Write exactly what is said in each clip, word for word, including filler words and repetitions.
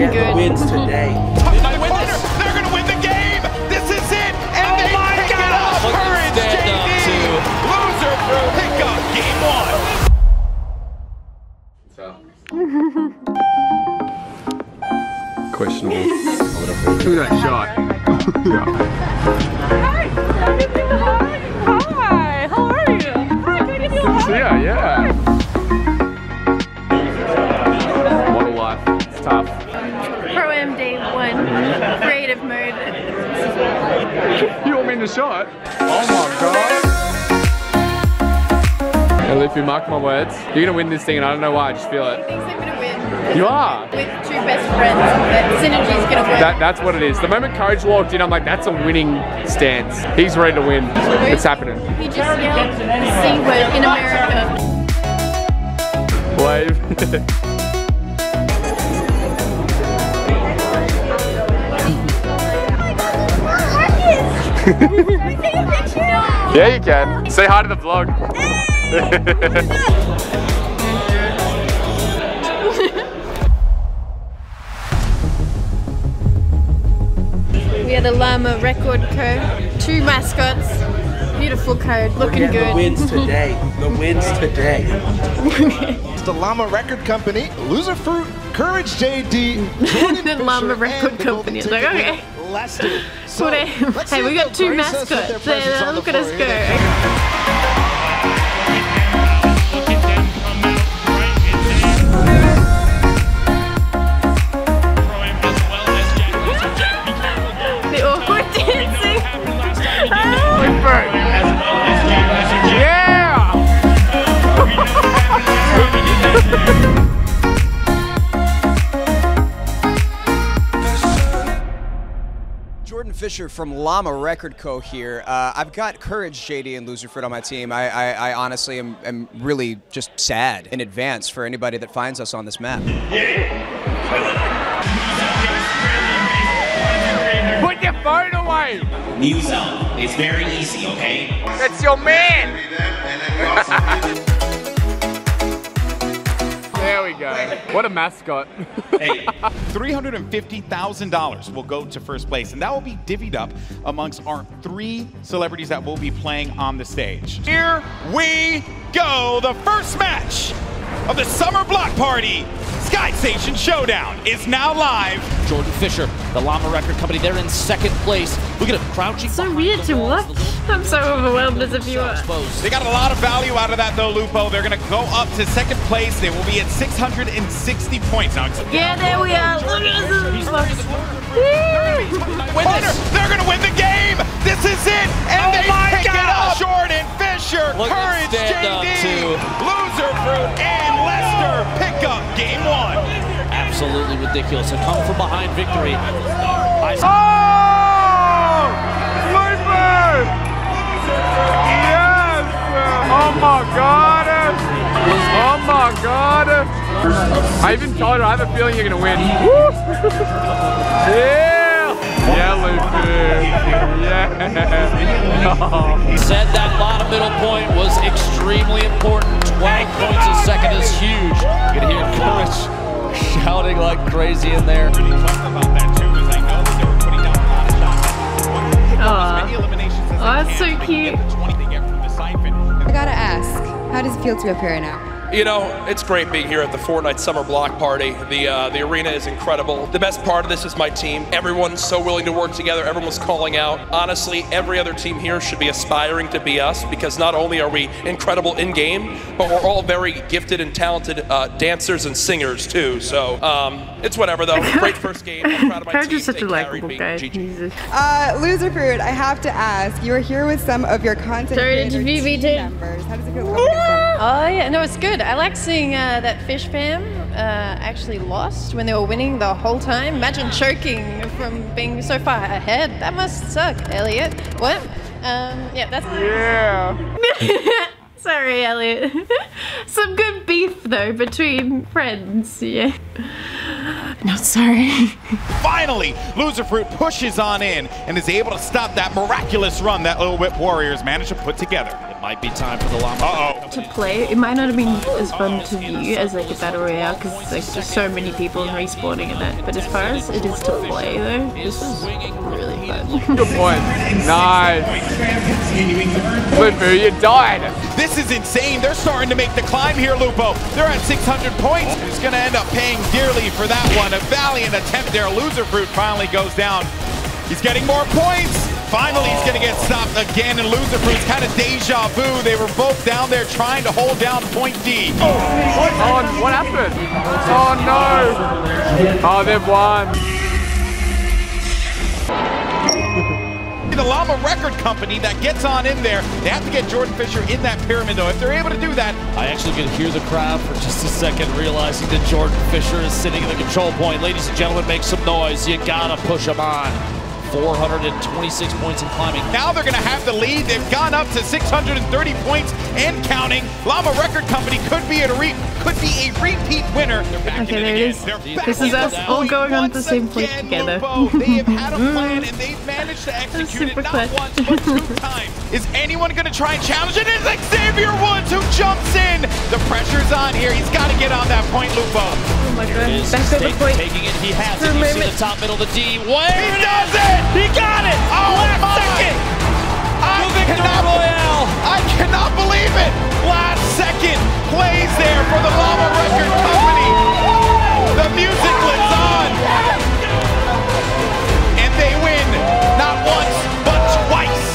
Shifty good. wins today. They win the, they're going to win the game. This is it. And oh they my pick God. It up. Look Courage, J D, Loserfruit pick up game one. So. Questionable. Who that shot? Hi. How are you? Hi. Can I give you a hug? Yeah, yeah. Top. Pro Am day one, creative mode. You want me to shot? Oh my god! And Lufu, mark my words, you're gonna win this thing, and I don't know why, I just feel it. I think I'm gonna win. You are. With two best friends, that synergy's gonna work. That, that's what it is. The moment Courage walked in, I'm like, that's a winning stance. He's ready to win. It's happening. He just yelled the C word in America. Wave. Can we take a picture? Yeah, you can. Say hi to the vlog. Hey! We are the Llama Record Co. Two mascots. Beautiful code. Looking yeah, good. The wins today. The wins today. It's the Llama Record Company, Loserfruit, Courage J D, Jordan the Llama Record Company. It's like, okay. Elastic. So, hey, we got two mascots. Uh, look at us go. The awkward dancing. Yeah! Jordan Fisher from Llama Record Co. here. Uh, I've got Courage, J D, and Loserfruit on my team. I, I, I honestly am, am really just sad in advance for anybody that finds us on this map. Put your phone away! New zone. It's very easy, okay? That's your man! There we go. What a mascot. Hey. three hundred fifty thousand dollars will go to first place, and that will be divvied up amongst our three celebrities that will be playing on the stage. Here we go. The first match of the Summer Block Party Sky Station Showdown is now live. Jordan Fisher, the Llama Record Company, they're in second place. Look at him crouching. It's so weird to watch. I'm so overwhelmed as a viewer. They got a lot of value out of that though, Lupo. They're gonna go up to second place. They will be at six hundred sixty points now. Yeah, there we are. Look at this. Winner. They're gonna win the game. This is it. And oh they pick God. It up. Jordan Fisher, look Courage, J D, Loserfruit, and Lester pick up game one. Absolutely ridiculous. A come from behind victory. I Yes! Oh my god! Oh my god! I even told her I have a feeling you're gonna win. Woo! Yeah! Yeah, Lufu! Yeah! Oh. Said that bottom middle point was extremely important. twelve points a second is huge. You can hear Courage shouting like crazy in there. Oh, that's so cute. I gotta ask, how does it feel to appear right now? You know, it's great being here at the Fortnite Summer Block Party. The uh, the arena is incredible. The best part of this is my team. Everyone's so willing to work together. Everyone's calling out. Honestly, every other team here should be aspiring to be us because not only are we incredible in-game, but we're all very gifted and talented uh, dancers and singers too. So um, it's whatever though. Great first game. I'm proud of my team. Such a likable guy. Jesus. Uh, Loserfruit, I have to ask. You are here with some of your content members. How does it feel? Oh yeah, no, it's good. I like seeing uh, that Fish fam uh, actually lost when they were winning the whole time. Imagine choking from being so far ahead. That must suck, Elliot. What? Um, yeah, that's... Yeah. Sorry, Elliot. Some good beef, though, between friends, yeah. Not sorry. Finally, Loserfruit pushes on in and is able to stop that miraculous run that Little Whip Warriors managed to put together. Might be time for the llama uh -oh. to play. It might not have been as fun to view as like a battle royale because like there's so many people and respawning and that. But as far as it is to play though, this is really fun. Good point. Nice. Lufu, you died. This is insane. They're starting to make the climb here, Lupo. They're at six hundred points. Who's gonna end up paying dearly for that one? A valiant attempt there. Loserfruit finally goes down. He's getting more points. Finally, he's gonna get stopped again, and Loserfruit's kind of deja vu. They were both down there trying to hold down point D. Oh, oh what happened? Oh no! Oh, they've won. The Llama Record Company that gets on in there. They have to get Jordan Fisher in that pyramid, though. If they're able to do that, I actually could hear the crowd for just a second, realizing that Jordan Fisher is sitting at the control point. Ladies and gentlemen, make some noise. You gotta push him on. four hundred twenty-six points in climbing. Now they're going to have the lead. They've gone up to six hundred thirty points and counting. Llama Record Company could be a re could be a repeat winner. Okay, there it is. This is us all going on the same plate together. They have had a plan and they've managed to execute it not once but two times. Is anyone going to try and challenge it? It's like Xavier Woods who jumps in. The pressure's on here. He's got to get on that point, Lupo. Oh my God! Back to the point. Taking it, he has it. You see the top middle of the D. Where he does it? He got it! Oh, last my. second! I cannot, I cannot believe it! Last second plays there for the Llama Record Company. The music lives on. And they win, not once, but twice.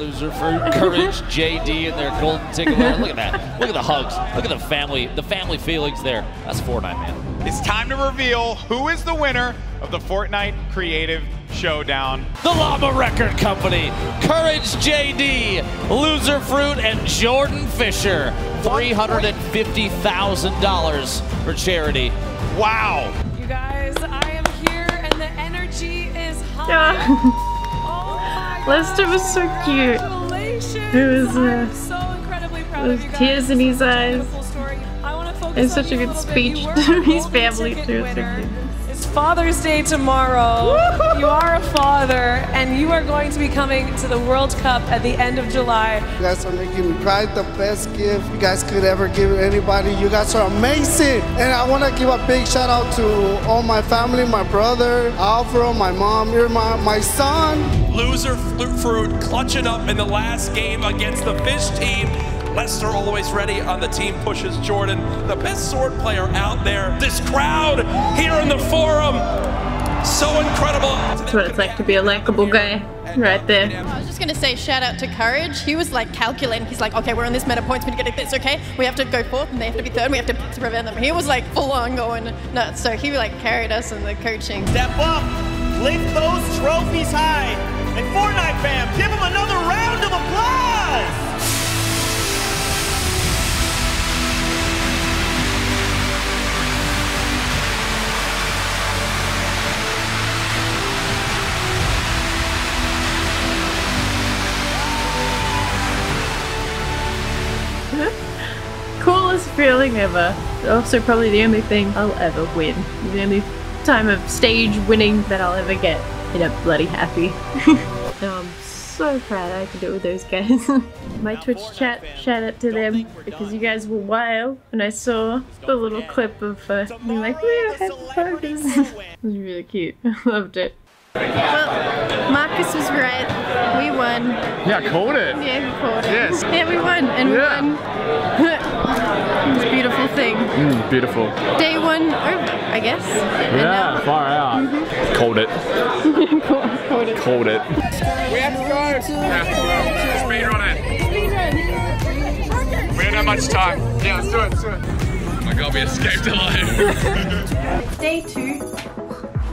Loserfruit, Courage, J D, and their golden ticket. Look at that. Look at the hugs. Look at the family, the family feelings there. That's Fortnite, man. It's time to reveal who is the winner of the Fortnite Creative Showdown. The Llama Record Company, Courage, J D, Loserfruit, and Jordan Fisher. three hundred fifty thousand dollars for charity. Wow. You guys, I am here and the energy is high. Yeah. Oh my Lester God. Was so cute. Congratulations. I'm so incredibly proud of you guys. Tears in his eyes. It's such a good speech to his family too. It's Father's Day tomorrow. You are a father, and you are going to be coming to the World Cup at the end of July. You guys are making me cry. The best gift you guys could ever give anybody. You guys are amazing, and I want to give a big shout out to all my family, my brother, Alfredo, my mom, Irma, my son. Loserfruit clutching up in the last game against the Fish team. Lester always ready on the team, pushes Jordan, the best sword player out there. This crowd here in the forum, so incredible. That's what it's like to be a likable guy, right there. I was just going to say shout out to Courage. He was like calculating. He's like, okay, we're on this meta points, we're going to get this, okay? We have to go fourth and they have to be third, and we have to prevent them. He was like full on going nuts, so he like carried us in the coaching. Step up, lift those trophies high, and Fortnite fam, give him another round of applause. Coolest feeling ever. Also probably the only thing I'll ever win. The only time of stage winning that I'll ever get. And I'm bloody happy. Oh, I'm so proud I could do it with those guys. My Twitch chat, shout out to them because you guys were wild when I saw the little clip of uh, me like, we have focus. It was really cute. I loved it. Well, Marcus was right. We won. Yeah, I called it. Yeah, we called it. Yes. Yeah, we won, and we yeah. won. It's a beautiful thing. Mm, beautiful. Day one over, I guess. Yeah, far out. Mm-hmm. Called it. Called it. Called it. We have to go. Yeah. Speed run it. We don't have much time. Yeah, let's do it. Let's do it. Oh my God, we escaped alive. Day two.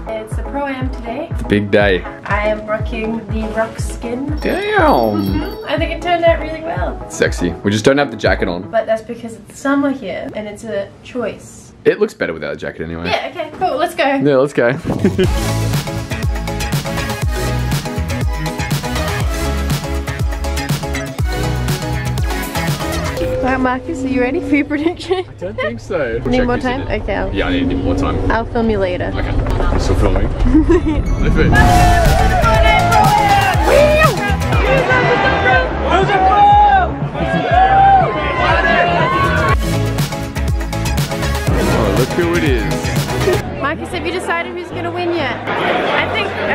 It's a pro-am today. Big day. I am rocking the rock skin. Damn. Mm-hmm. I think it turned out really well. Sexy. We just don't have the jacket on. But that's because it's summer here and it's a choice. It looks better without a jacket anyway. Yeah, okay, cool. Let's go. Yeah, let's go. Alright, Marcus, are you ready for your prediction? I don't think so. We'll need more time? It. Okay. I'll... Yeah, I need more time. I'll film you later. Okay. I'm still filming. Live it. Oh, look who it is. Marcus, have you decided who's gonna win yet? I think uh,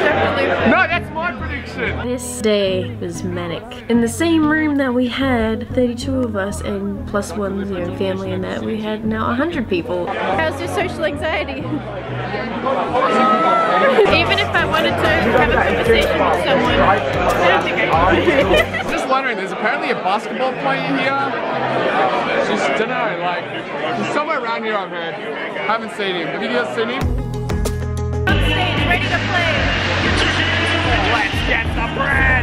definitely. No, that's my prediction. This day was manic. In the same room that we had thirty-two of us and plus one you know, family in that, we had now one hundred people. How's your social anxiety? Even if I wanted to have a conversation with someone, I don't think I could. I'm just wondering, there's apparently a basketball player here. I just don't know, like, he's somewhere around here I've heard. I haven't seen him. Have you guys seen him? On stage, ready to play. Let's get the bread!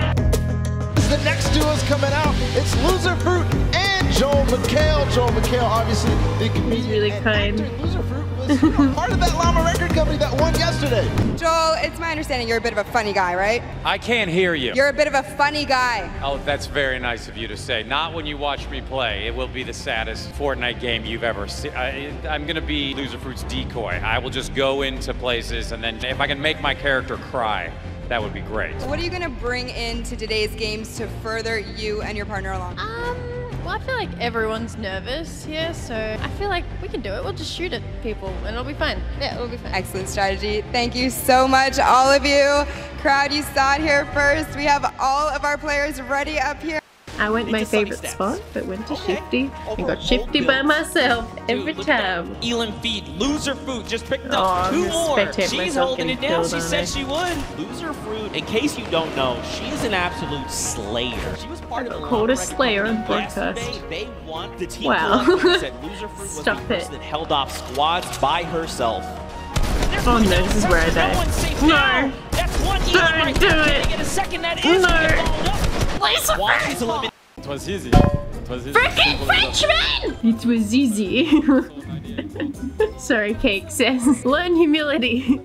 The next duo's coming out. It's Loserfruit and Joel McHale. Joel McHale, obviously, the comedian. He's really kind. Loserfruit was you know, part of that Llama Record Company that won yesterday. Joel, it's my understanding you're a bit of a funny guy, right? I can't hear you. You're a bit of a funny guy. Oh, that's very nice of you to say. Not when you watch me play. It will be the saddest Fortnite game you've ever seen. I, I'm going to be Loserfruit's decoy. I will just go into places, and then if I can make my character cry, that would be great. What are you going to bring into today's games to further you and your partner along? Um, well, I feel like everyone's nervous here, so I feel like we can do it. We'll just shoot at people and it'll be fun. Yeah, it'll be fun. Excellent strategy. Thank you so much, all of you. Crowd, you saw it here first. We have all of our players ready up here. I went my favorite spot, but went to okay. Shifty Over and got Shifty by myself every Dude, time. Elan feed Loserfruit just picked up oh, two more. She's holding it down. She said it. she would. Loserfruit, in case you don't know, she's an absolute slayer. She was part I of the called a slayer on broadcast. They, they want the team. Wow. Said Loserfruit Stop was the person it. That held off squads by herself. Oh no, this is where I die. No, no. That's one Don't right do there. it. Get a second that is no. It was easy. It was easy. Freaking Frenchman! It was easy. Sorry, Cake says. Learn humility.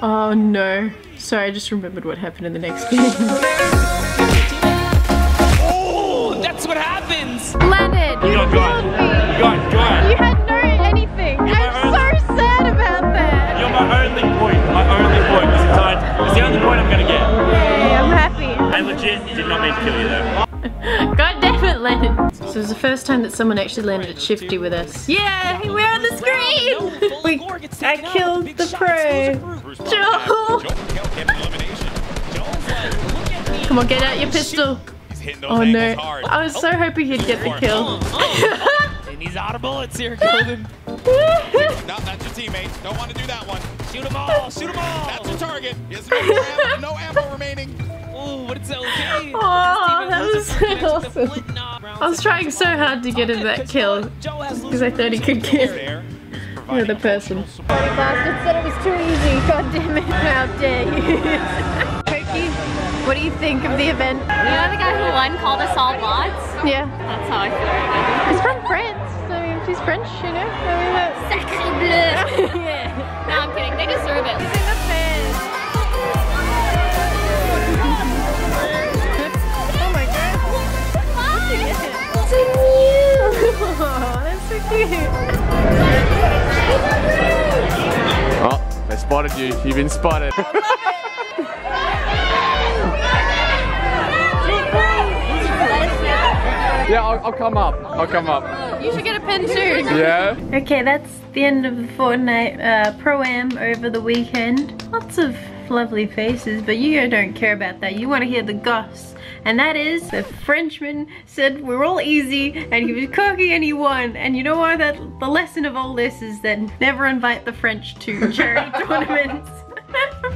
Oh no. Sorry, I just remembered what happened in the next game. Oh, that's what happens! Lannan, you killed me! God, God. You had no anything. You're I'm so only... sad about that. You're my only point. My only point this entire time. It's the only point I'm gonna get. Yay, I'm happy. I legit did not mean to kill you though. God damn it, Lannan. So it was the first time that someone actually landed at Shifty with us. Yeah, we're on the screen! We, I killed the pro. Joel! Come on, get out your pistol. Oh no. I was so hoping he'd get the kill. And he's out of bullets here, Golden. No, that's your teammate. Don't want to do that one. Shoot them all, shoot them all. That's your target. Yes, no ammo, no ammo remaining. Ooh, what is okay. Oh, that was so awesome. I was trying so hard to get him that kill because I thought he could get another person. You bastard said it was too easy. God damn it, how dare you. Pokey, what do you think of the event? You know the guy who won called us all bots? Yeah. That's how I feel. He's from France, so she's French, you know? Sacré bleu. Yeah. No, I'm kidding. They deserve it. He's in the fans. Oh, that's so cute. Oh, they spotted you. You've been spotted. I love it. Yeah, I'll, I'll come up. I'll come up. You should get a pin too. Yeah. Okay, that's the end of the Fortnite uh, Pro-Am over the weekend. Lots of lovely faces, but you don't care about that. You want to hear the goss. And that is, the Frenchman said we're all easy, and he was cocky and he won. And you know why? That the lesson of all this is that never invite the French to charity tournaments.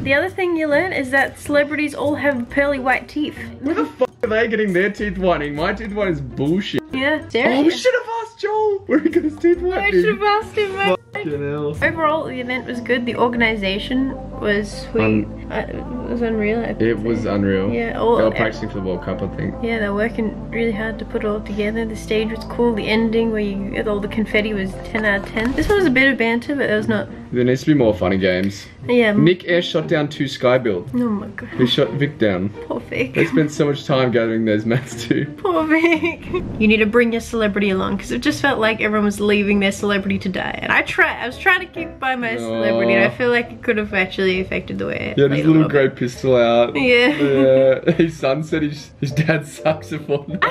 The other thing you learn is that celebrities all have pearly white teeth. Where the f*** are they getting their teeth whitening? My teeth whitening is bullshit. Yeah, serious. Oh, we should have asked Joel where he got his teeth whitening. I should have asked him. Where Overall, the event was good. The organization was sweet. Um, uh, it was unreal. I it was it. unreal. Yeah, all, they were practicing for the World Cup, I think. Yeah, they were working really hard to put it all together. The stage was cool. The ending where you all the confetti was ten out of ten. This one was a bit of banter, but there was not There needs to be more funny games. Yeah. Nick Air shot down two Skybuild. Oh my god. Who shot Vic down. Poor Vic. They spent so much time gathering those mats too. Poor Vic. You need to bring your celebrity along, because it just felt like everyone was leaving their celebrity to die. And I try, I was trying to keep by my Aww. celebrity, and I feel like it could have actually affected the way it Yeah, his little grey pistol out. Yeah. Yeah. His son said his, his dad sucks at Fortnite.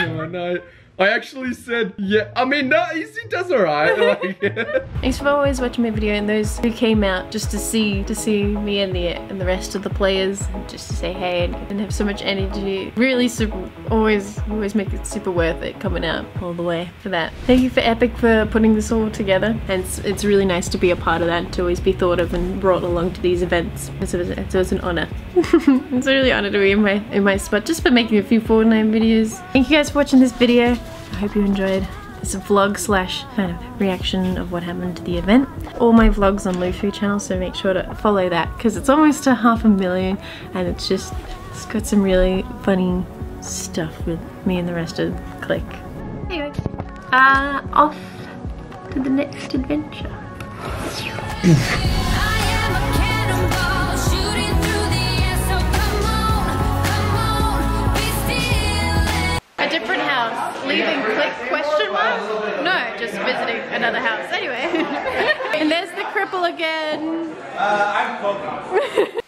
Oh no. I actually said, yeah, I mean, no, he does all right. Like, yeah. Thanks for always watching my video, and those who came out just to see, to see me and the and the rest of the players, and just to say hey and, and have so much energy. Really super, always, always make it super worth it coming out all the way for that. Thank you for Epic for putting this all together. And it's, it's really nice to be a part of that, to always be thought of and brought along to these events. So it's, so it's an honor. It's a really honor to be in my, in my spot, just for making a few Fortnite videos. Thank you guys for watching this video. I hope you enjoyed. It's a vlog slash kind of reaction of what happened to the event. All my vlogs on Lufu channel, so make sure to follow that, because it's almost to half a million, and it's just, it's got some really funny stuff with me and the rest of Click. Anyway, uh, off to the next adventure. A different house. Leaving Click question mark? No, just visiting another house. Anyway. And there's the cripple again. Uh, I'm